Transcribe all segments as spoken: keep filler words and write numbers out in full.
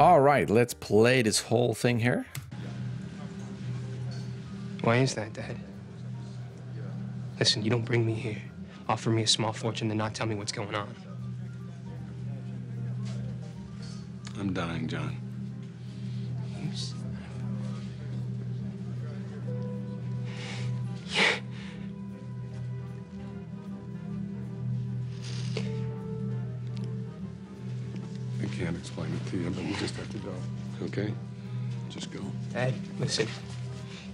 All right, let's play this whole thing here. Why is that, Dad? Listen, you don't bring me here, offer me a small fortune, and not tell me what's going on. I'm dying, John. You son of... Yeah. I can't explain it to you, but you just have to go, okay? Just go. Dad, listen.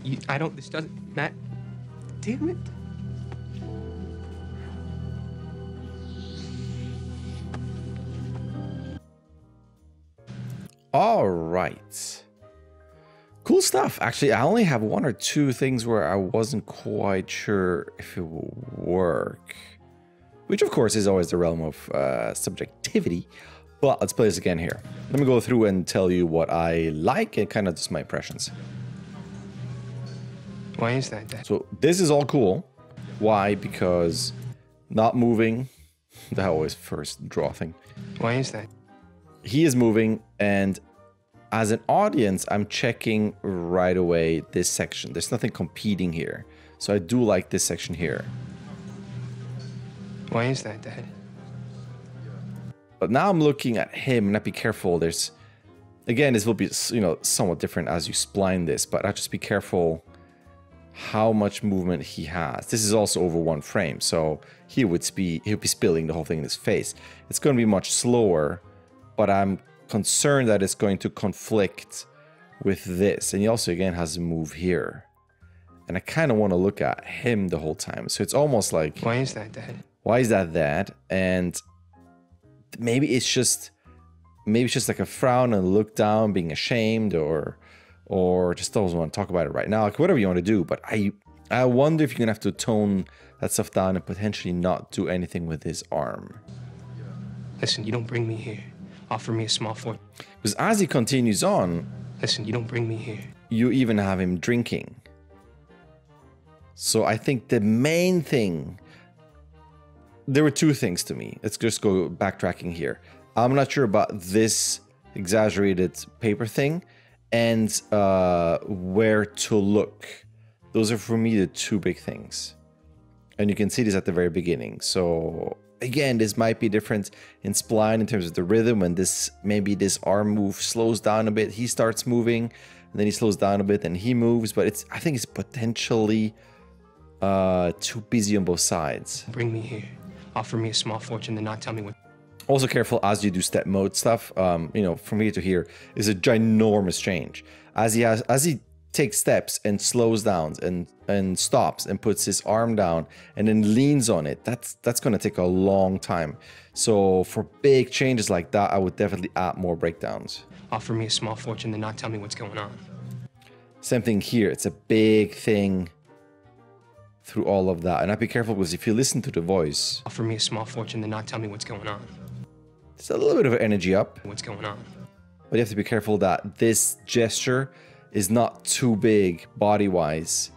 You, I don't, this doesn't, Matt, damn it. All right. Cool stuff. Actually, I only have one or two things where I wasn't quite sure if it will work, which of course is always the realm of uh, subjectivity. But let's play this again here. Let me go through and tell you what I like and kind of just my impressions. Why is that, Dad? So this is all cool. Why? Because not moving. That always first draw thing. Why is that? He is moving, and as an audience, I'm checking right away this section. There's nothing competing here. So I do like this section here. Why is that, Dad? But now I'm looking at him, and I'd be careful. There's, again, this will be, you know, somewhat different as you spline this, but I'll just be careful how much movement he has. This is also over one frame, so he would be, he'll be spilling the whole thing in his face. It's going to be much slower, but I'm concerned that it's going to conflict with this. And he also, again, has to move here. And I kind of want to look at him the whole time. So it's almost like... Why is that, Dad? Why is that, Dad? And maybe it's just... Maybe it's just like a frown and look down, being ashamed, or or just doesn't want to talk about it right now. Like, whatever you want to do. But I, I wonder if you're going to have to tone that stuff down and potentially not do anything with his arm. Listen, you don't bring me here. Offer me a small fortune. Because as he continues on... Listen, you don't bring me here. You even have him drinking. So I think the main thing... There were two things to me. Let's just go backtracking here. I'm not sure about this exaggerated paper thing and uh, where to look. Those are, for me, the two big things. And you can see this at the very beginning. So... Again, this might be different in spline in terms of the rhythm, and this maybe this arm move slows down a bit. He starts moving, and then he slows down a bit, and he moves. But it's I think it's potentially uh, too busy on both sides. Bring me here, offer me a small fortune, and not tell me what. Also careful as you do step mode stuff. Um, you know, from here to here is a ginormous change. As he has, as he takes steps and slows down and and stops and puts his arm down and then leans on it, that's that's going to take a long time. So for big changes like that, I would definitely add more breakdowns. Offer me a small fortune and not tell me what's going on. Same thing here. It's a big thing through all of that. And I'd be careful, because if you listen to the voice, offer me a small fortune and not tell me what's going on, it's a little bit of energy up. What's going on? But you have to be careful that this gesture is not too big body-wise,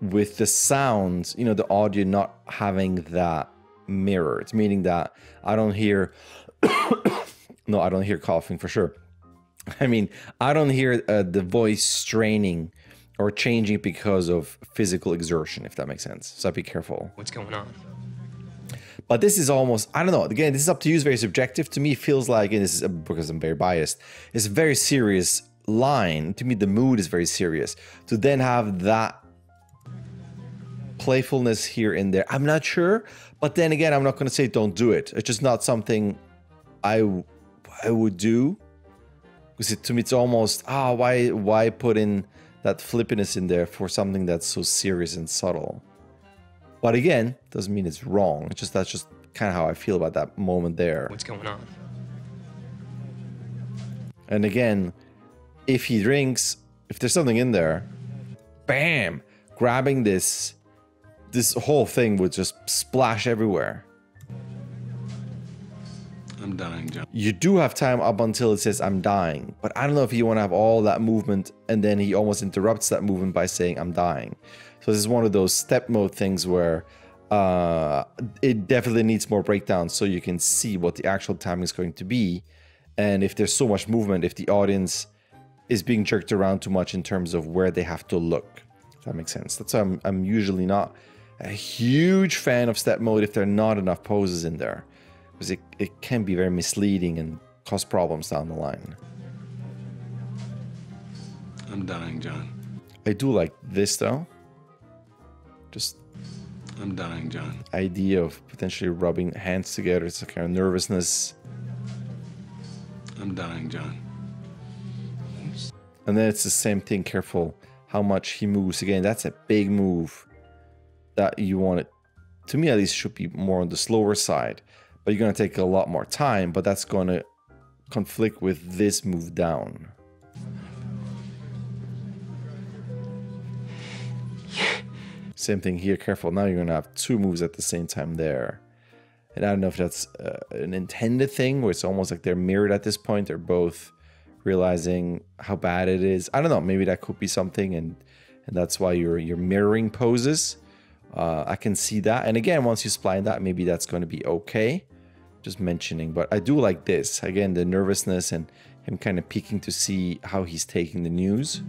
with the sound, you know, the audio not having that mirrored, meaning that I don't hear, no, I don't hear coughing for sure. I mean, I don't hear uh, the voice straining or changing because of physical exertion, if that makes sense. So be careful. What's going on? But this is almost, I don't know, again, this is up to you, it's very subjective. To me, it feels like, and this is because I'm very biased, it's very serious line. To me, the mood is very serious. To then have that playfulness here and there, I'm not sure. But then again, I'm not going to say don't do it. It's just not something I I would do, because it, to me, it's almost ah oh, why why put in that flippiness in there for something that's so serious and subtle. But again, doesn't mean it's wrong. It's just that's just kind of how I feel about that moment there. What's going on? And again, if he drinks, if there's something in there, bam, grabbing this, this whole thing would just splash everywhere. I'm dying, John. You do have time up until it says I'm dying, but I don't know if you want to have all that movement and then he almost interrupts that movement by saying I'm dying. So this is one of those step mode things where uh, it definitely needs more breakdowns so you can see what the actual timing is going to be. And if there's so much movement, if the audience is being jerked around too much in terms of where they have to look, if that makes sense. That's why I'm, I'm usually not a huge fan of step mode if there are not enough poses in there, because it, it can be very misleading and cause problems down the line. I'm dying, John. I do like this though. Just I'm dying, John. Idea of potentially rubbing hands together. It's a kind of nervousness. I'm dying, John. And then it's the same thing. Careful how much he moves. Again, that's a big move that you want it. To me, at least, should be more on the slower side. But you're going to take a lot more time. But that's going to conflict with this move down. Same thing here. Careful. Now you're going to have two moves at the same time there. And I don't know if that's uh, an intended thing, where it's almost like they're mirrored at this point. They're both realizing how bad it is. I don't know. Maybe that could be something, and and that's why you're you're mirroring poses. Uh, I can see that. And again, once you spline that, maybe that's going to be okay. Just mentioning. But I do like this. Again, the nervousness and him kind of peeking to see how he's taking the news.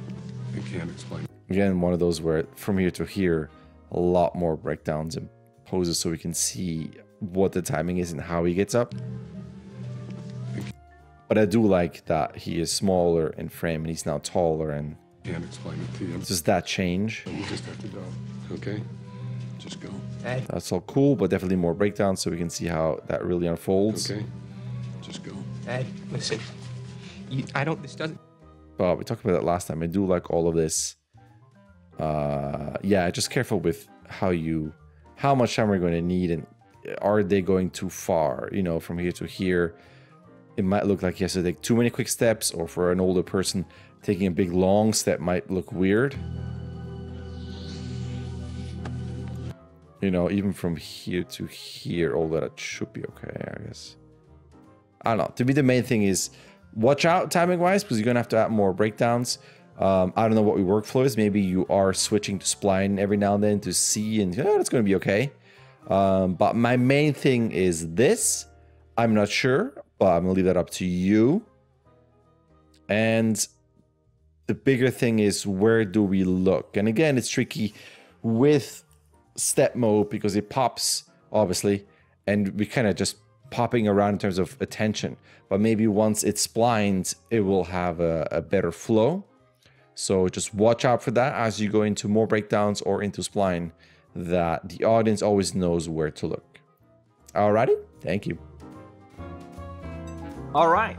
I can't explain. Again, one of those where from here to here, a lot more breakdowns and poses, so we can see what the timing is and how he gets up. But I do like that he is smaller in frame and he's now taller, and can't explain it to you. Just that change. You just have to go. Okay, just go. Hey. That's all cool, but definitely more breakdowns, so we can see how that really unfolds. Okay, just go. Hey, listen, you, I don't. This doesn't. But we talked about that last time. I do like all of this. Uh, yeah, just careful with how you, how much time we're going to need, and are they going too far? You know, from here to here, it might look like he has to take too many quick steps, or for an older person, taking a big long step might look weird. You know, even from here to here, all that should be okay, I guess. I don't know. To me, the main thing is watch out timing-wise, because you're going to have to add more breakdowns. Um, I don't know what your workflow is. Maybe you are switching to spline every now and then to see, and oh, that's going to be okay. Um, but my main thing is this. I'm not sure, but I'm going to leave that up to you. And the bigger thing is, where do we look? And again, it's tricky with step mode because it pops, obviously, and we kind of just popping around in terms of attention. But maybe once it's splined, it will have a, a better flow. So just watch out for that as you go into more breakdowns or into spline, that the audience always knows where to look. Alrighty, thank you. All right,